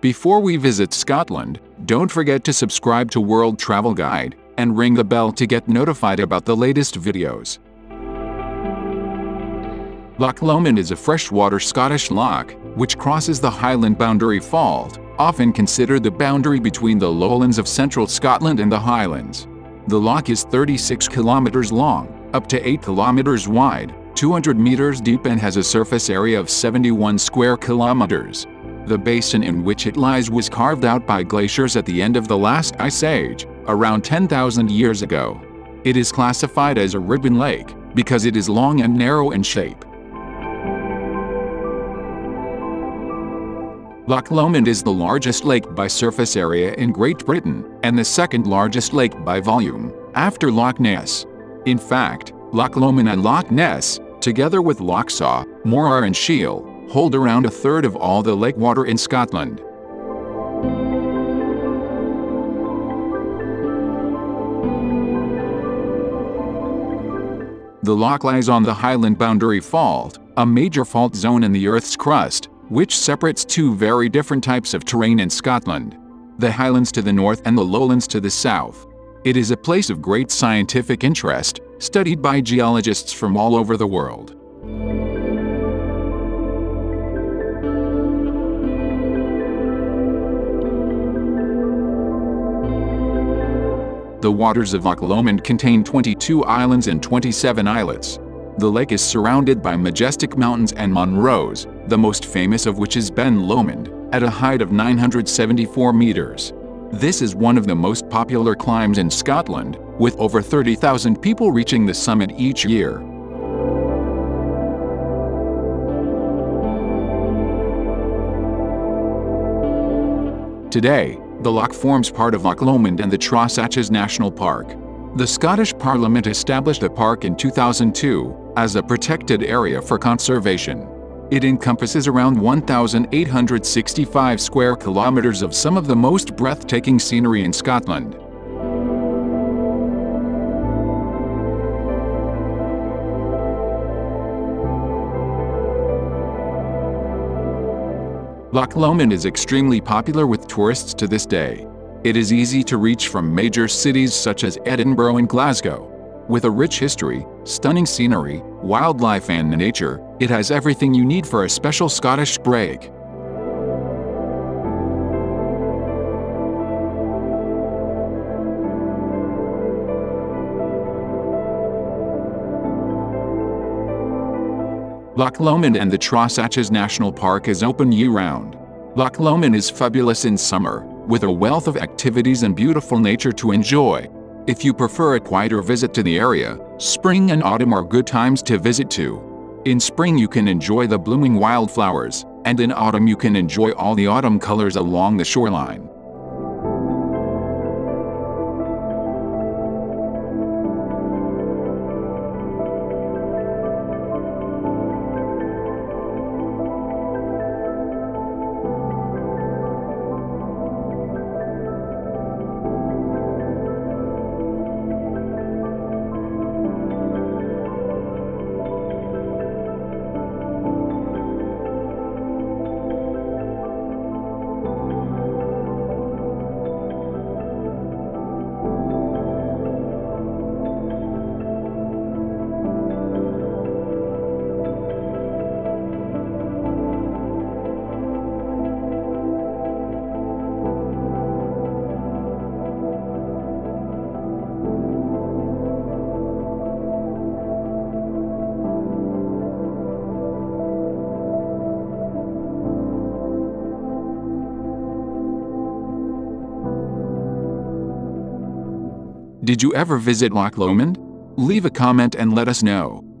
Before we visit Scotland, don't forget to subscribe to World Travel Guide and ring the bell to get notified about the latest videos. Loch Lomond is a freshwater Scottish loch, which crosses the Highland Boundary Fault, often considered the boundary between the lowlands of central Scotland and the Highlands. The loch is 36 kilometers long, up to 8 kilometers wide, 200 meters deep and has a surface area of 71 square kilometers. The basin in which it lies was carved out by glaciers at the end of the last ice age, around 10,000 years ago. It is classified as a ribbon lake, because it is long and narrow in shape. Loch Lomond is the largest lake by surface area in Great Britain, and the second largest lake by volume, after Loch Ness. In fact, Loch Lomond and Loch Ness, together with Lochsawe, Morar and Shiel, hold around a third of all the lake water in Scotland. The loch lies on the Highland Boundary Fault, a major fault zone in the Earth's crust, which separates two very different types of terrain in Scotland: the Highlands to the north and the lowlands to the south. It is a place of great scientific interest, studied by geologists from all over the world. The waters of Loch Lomond contain 22 islands and 27 islets. The lake is surrounded by majestic mountains and Monroes, the most famous of which is Ben Lomond, at a height of 974 meters. This is one of the most popular climbs in Scotland, with over 30,000 people reaching the summit each year. Today, the loch forms part of Loch Lomond and the Trossachs National Park. The Scottish Parliament established the park in 2002 as a protected area for conservation. It encompasses around 1,865 square kilometers of some of the most breathtaking scenery in Scotland. Loch Lomond is extremely popular with tourists to this day. It is easy to reach from major cities such as Edinburgh and Glasgow. With a rich history, stunning scenery, wildlife and nature, it has everything you need for a special Scottish break. Loch Lomond and the Trossachs National Park is open year-round. Loch Lomond is fabulous in summer, with a wealth of activities and beautiful nature to enjoy. If you prefer a quieter visit to the area, spring and autumn are good times to visit too. In spring you can enjoy the blooming wildflowers, and in autumn you can enjoy all the autumn colors along the shoreline. Did you ever visit Loch Lomond? Leave a comment and let us know.